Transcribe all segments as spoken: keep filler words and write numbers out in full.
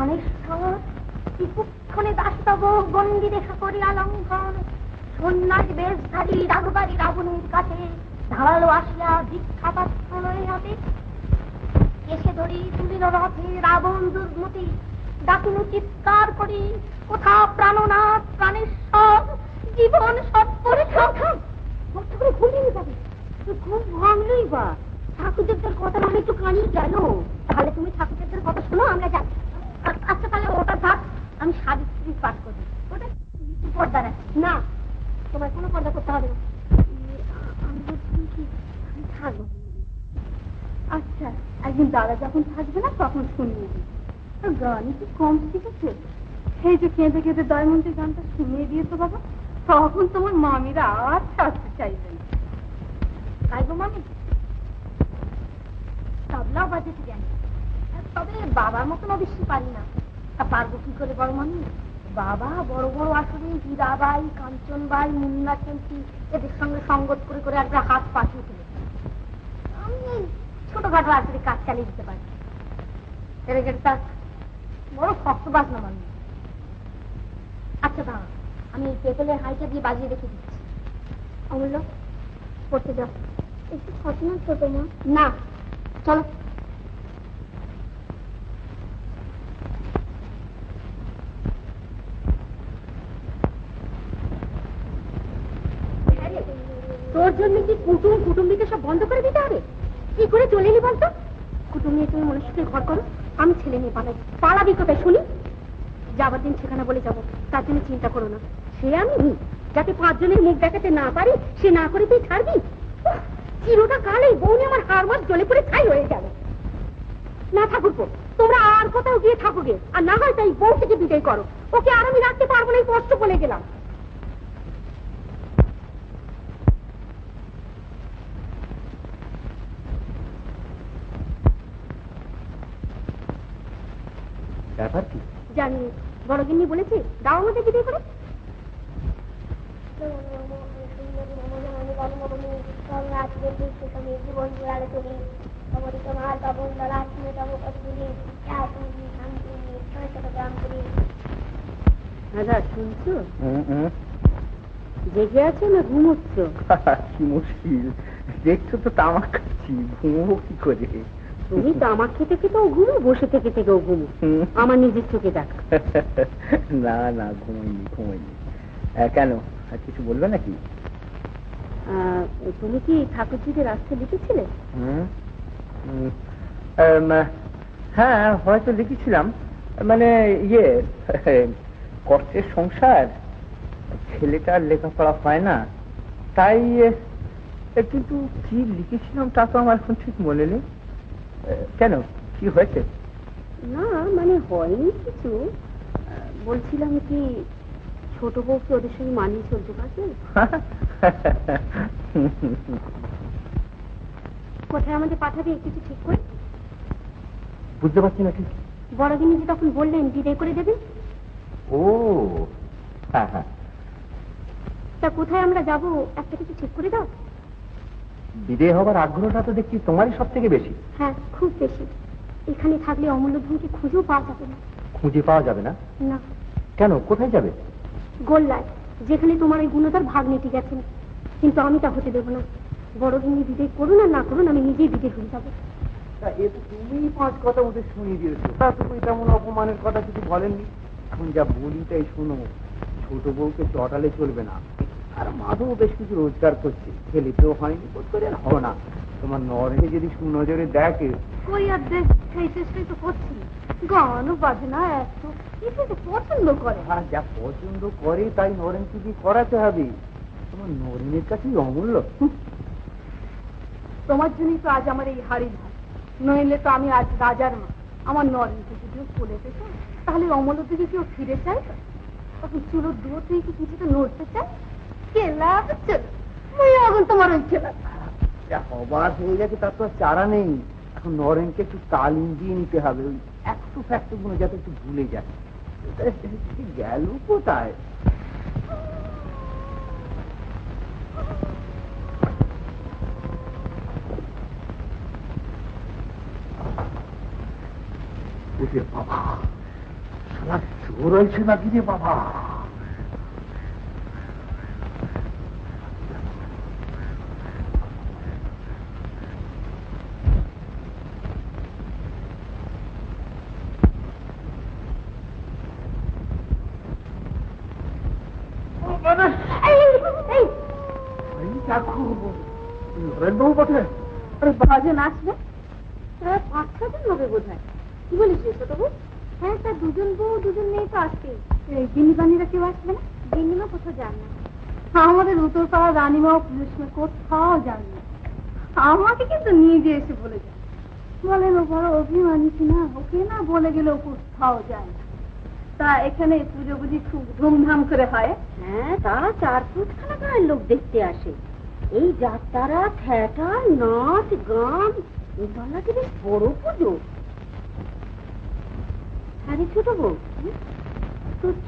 রামেশ্বর বিপুক্ষণে দাসতব গণ্ডি রেখা করিয়া লঙ্ঘন সন্ন্যাস বেশধারী রাঘবাড়ি রাবণের কাছে ধারালো আসিয়া ভিক্ষা পাত্র লয়ে হাতে কেশে ধরি তুলিল রথে রাবণ দুর্মতি ডাকিল চিৎকার করি কোথা প্রাণনাথ প্রাণেশ্বর জীবন সৎপরে সংখ্যা মধ্য করে ঘুমিয়ে যাবে তুই ঘুম ভাঙলই বা ঠাকুরদেবদের কথা মানে একটু কানি গেল তাহলে তুমি ঠাকুরদেবদের কথা শোনো আমরা যাই আচ্ছা তাহলে ওটা থাক আমি সাবিত্রী পাঠ করি ওটা পর্দা না তোমার কোনো পর্দা করতে হবে না আমি বলছি কি আমি থাকবো আচ্ছা একদিন দাদা যখন থাকবে না তখন শুনিয়ে দিই আর গান কি কম শিখেছে সেই যে কেঁদে কেঁদে দয়মন্ত্রীর গানটা শুনিয়ে দিয়েছো বাবা তখন তোমার মামিরা আর ছাড়তে চাইবে না তাই গো মামি তবলাও বাজাতে জানি তবে বাবার মতন অবশ্যই পারি না তা পারবো কি করে বড় মামি বাবা বড় বড় আসলে হীরাবাই কাঞ্চনবাই মুন্না চেমটি এদের সঙ্গে সঙ্গত করে করে একটা হাত পাঠিয়ে ফেলে আমি ছোটখাটো আসলে কাজ চালিয়ে দিতে পারি তা বড় শক্ত বাজ না মামি আচ্ছা দাঁড়া আমি পেতলের হাইটা দিয়ে বাজিয়ে রেখে দিচ্ছি অমূল্য পড়তে যাও একটু ঘটনা ছোট মা না চলো তোর জন্য কি কুটুম কুটুম্বিকে সব বন্ধ করে দিতে হবে কি করে চলে নি বলতো কুটুম নিয়ে তুমি মনুষ্যকে ঘর করো আমি ছেলে নিয়ে পালাই পালাবি কোথায় শুনি যাবার দিন সেখানে বলে যাবো তার জন্য চিন্তা করো না সে আমি যাতে পাঁচজনের মুখ দেখাতে না পারি সে না করে তুই ছাড়বি চিরোটা কালেই বৌনি আমার হাড় মাস জলে পড়ে ছাই হয়ে যাবে না ঠাকুরপো তোমরা আর কোথাও গিয়ে থাকোগে আর না হয় তাই বউ থেকে বিদায় করো ওকে আর আমি রাখতে পারবো না এই কষ্ট বলে গেলাম ব্যাপার কি জানি বড় গিন্নি বলেছে দাও আমাদের বিদায় করে শুনছো জেগে আছো না ঘুমোচ্ছ কি মুশকিল দেখছো তো তামাক খাচ্ছি ঘুমো কি করে তুমি তামাক খেতে খেতেও ঘুমো বসে থেকে থেকেও ঘুমো আমার নিজের চোখে দেখা না না ঘুমাইনি ঘুমাইনি কেন আর কিছু বলবে নাকি তুমি কি ঠাকুরজিদের রাস্তা লিখেছিলে হ্যাঁ হয়তো লিখেছিলাম মানে ইয়ে কষ্টের সংসার ছেলেটার লেখাপড়া হয় না তাই কিন্তু কি লিখেছিলাম তা তো আমার এখন ঠিক মনে নেই কেন কি হয়েছে না মানে হয়নি কিছু বলছিলাম কি ছোট বউ কি ওদের সঙ্গে মানিয়ে চলতে পারছে কোথায় আমাদের পাঠাবে কিছু ঠিক করে বুঝতে পারছি না ঠিক বড়দিনী যে তখন বললেন বিদায় করে দেবেন ও হ্যাঁ হ্যাঁ তা কোথায় আমরা যাব একটা কিছু ঠিক করে দাও বিদায় হবার আগ্রহটা তো দেখছি তোমারই সব থেকে বেশি হ্যাঁ খুব বেশি এখানে থাকলে অমূল্য ধনকে খুঁজেও পাওয়া যাবে না খুঁজে পাওয়া যাবে না না কেন কোথায় যাবে গোল্লায় যেখানে তোমার এই গুণতার ভাগ্নেটি গেছেন কিন্তু আমি তা হতে দেবো না বড় দিনে বিদায় করুন আর না করুন আমি নিজেই বিদায় হয়ে যাবো তুমি পাঁচ কথা ওদের শুনিয়ে দিয়েছো তা তুমি তেমন অপমানের কথা কিছু বলেননি এখন যা বলি তাই শোনো ছোট বউকে চটালে চলবে না আর মাধবও বেশ কিছু রোজগার করছে ছেলেতেও হয়নি বোধ করে আর হবে না তোমার নরকে যদি সুনজরে দেখে ওই আর দেখ সেই চেষ্টাই তো করছি গানও বাজে না এত কিছু তো পছন্দ করে হ্যাঁ যা পছন্দ করে তাই নরেনকে কি করাতে হবে তোমার নরেনের কাছেই অমূল্য তোমার জন্যই তো আজ আমার এই হাড়ি নইলে তো আমি আজ রাজার মা আমার নরেনকে যদি বলে পেতো তাহলে অমূল্য থেকে কেউ ফিরে চায় তখন চুলোর দূর থেকে কি কিছুটা নড়তে চায় কেলা চল মুই এখন তোমার ওই খেলা যা হবার হয়ে গেছে তার তো চারা নেই এখন নরেনকে একটু তালিম দিয়ে নিতে হবে ওই একটু ফ্যাক্টর গুলো যাতে একটু ভুলে যায় গেল কোথায় বাবা 나 저럴 생각이네 봐봐.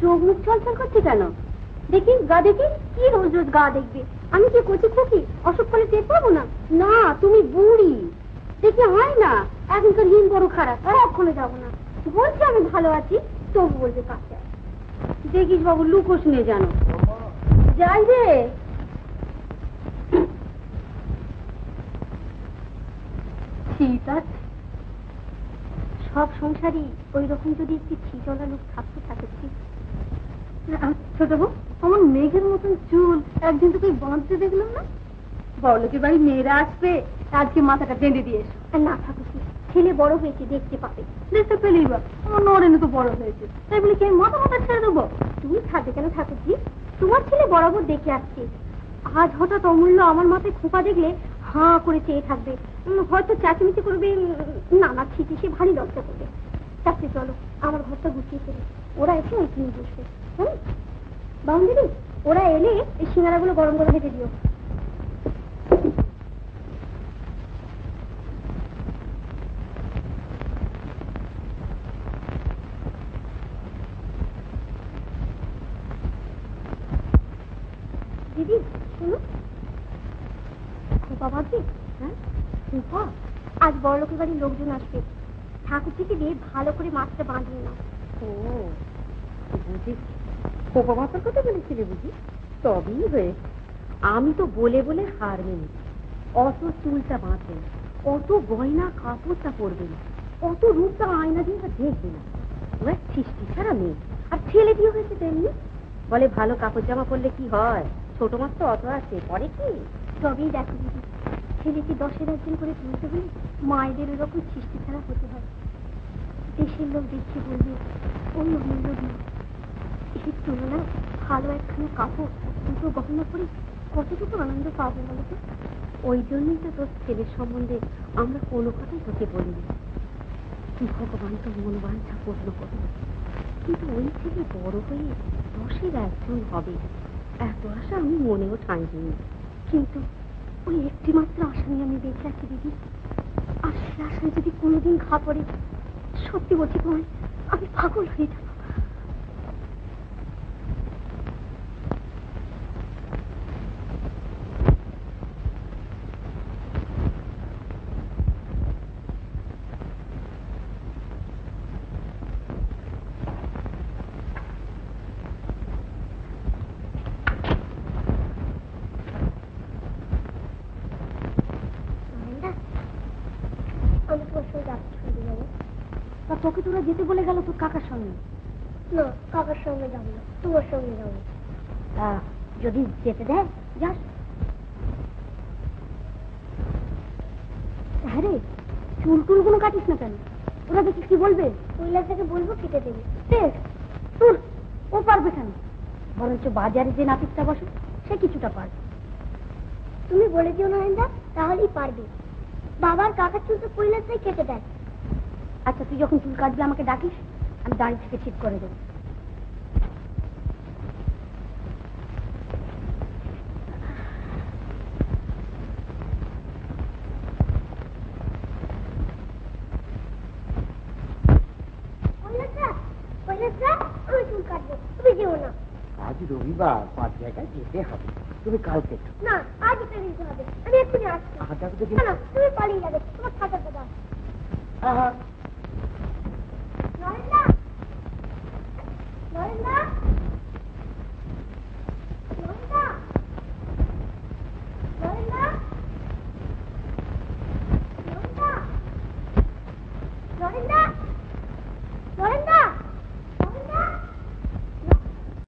চোখ মুখ চলচল করছে কেন? দেখি গা দেখি কি রোজ রোজ গা দেখবে? আমি কি কচি খুকি অসুখ করে টের পাবো না? না তুমি বুড়ি, দেখি হয় না এখনকার দিন বড় খারাপ, আর এখনো যাবো না। বলছি আমি ভালো আছি, তবু বলবে কাছে দেখিস বাবু লুকো শুনে জানো যাই রে। ঠিক আছে, সব সংসারই ওই রকম যদি একটি ছিচলা লোক থাকতে থাকে। ঠিক ছোট বউ, আমার মেঘের মতন চুল, একদিন তো তুই বাঁধতে দেখলাম না? বড়লোকের বাড়ি মেয়েরা আসবে, আজকে মাথাটা বেঁধে দিয়ে এসো। আর না থাকুক, ছেলে বড় হয়েছে দেখতে পাবে, দেখতে পেলেই বা আমার নরেন তো বড় হয়েছে, তাই বলে কি আমি মাথা মাথা ছেড়ে দেবো? তুমি থাকবে কেন ঠাকুরজি, তোমার ছেলে বরাবর দেখে আসছে, আজ হঠাৎ অমূল্য আমার মাথায় খোঁপা দেখলে হাঁ করে চেয়ে থাকবে, হয়তো চাচিমিচি করবে, না না ঠিকই সে ভারী লজ্জা করবে। চাচি চলো আমার ঘরটা গুছিয়ে ফেলে, ওরা এসে ওই কিনে বসবে। হুম বান্ধবী, ওরা এলে এই সিঙ্গারাগুলো গরম গরম ভেজে দিও। দিদি শুনো, খোপা বাঁধবে? হ্যাঁ খোপা, আজ বড়লোকের বাড়ির লোকজন আসবে, ঠাকুর থেকে দিয়ে ভালো করে মাছটা বাঁধিয়ে নাও। ও বুঝি খোপা বাঁধার কথা বলেছিলে বুঝি? তবেই হয়েছে, আমি তো বলে বলে হার মেনে অত চুলটা বাঁধবে না, অত গয়না কাপড়টা পরবে না, অত রূপটা আয়না দিয়ে দেখবে না, ওরা সৃষ্টি ছাড়া মেয়ে। আর ছেলে দিয়ে হয়েছে তেমনি, বলে ভালো কাপড় জামা পরলে কি হয়, ছোট মাছ তো অত আছে পরে কি। তবেই দেখো দিদি, ছেলেকে দশের একজন করে তুলতে হলে মায়েদের ওরকম সৃষ্টি ছাড়া হতে হয়। দেশের লোক দেখে বলবে ওই অমূল্য নেই, এর তুলনায় ভালো একখানা কাপড় দুটো গহনা করে কতটুকু আনন্দ পাবো বলো তো? ওই জন্যই তো তোর ছেলের সম্বন্ধে আমরা কোনো কথাই তোকে বলিনি। ভগবান তো মনোবাঞ্ছা পূর্ণ করবে, কিন্তু ওই থেকে বড় হয়ে দশের একজন হবে এত আশা আমি মনেও ঠাঁইনি। কিন্তু ওই একটি মাত্র আশা নিয়ে আমি বেঁচে আছি দিদি, আর সে আশায় যদি কোনোদিন ঘা পড়ে, সত্যি বলছি তোমায় আমি পাগল হয়ে যাব। তোকে তোরা যেতে বলে গেল তোর কাকার সঙ্গে? না কাকার সঙ্গে যাবো না, তোমার সঙ্গে যাবো। যদি যেতে দেয় যাস। হ্যাঁ রে, চুল টুল গুলো কাটিস না কেন? তোরা দেখি কি বলবে? কৈলাসটাকে বলবো কেটে দেবে। বেশ তুল, ও পারবে কেন? বরঞ্চ বাজারে যে নাপিতটা বসে সে কিছুটা পারবে। তুমি বলে দিও না আইন্দা, তাহলেই পারবে। বাবার কাকার চুল তো কৈলাসটাই কেটে দেয়। আচ্ছা তুই যখন চুল কাটবি আমাকে ডাকিস, আমি দাঁড়ি থেকে ঠিক করে দেবো। আমি চুল কাটবো, তুমি যেও না। আজ রবিবার, পাঁচ জায়গায় যেতে হবে, তুমি কালকে। না আজ যেতে হবে, আমি এক্ষুনি আসছি। তুমি পালিয়ে যাবে, তোমার খাতাটা দাও। হ্যাঁ হ্যাঁ।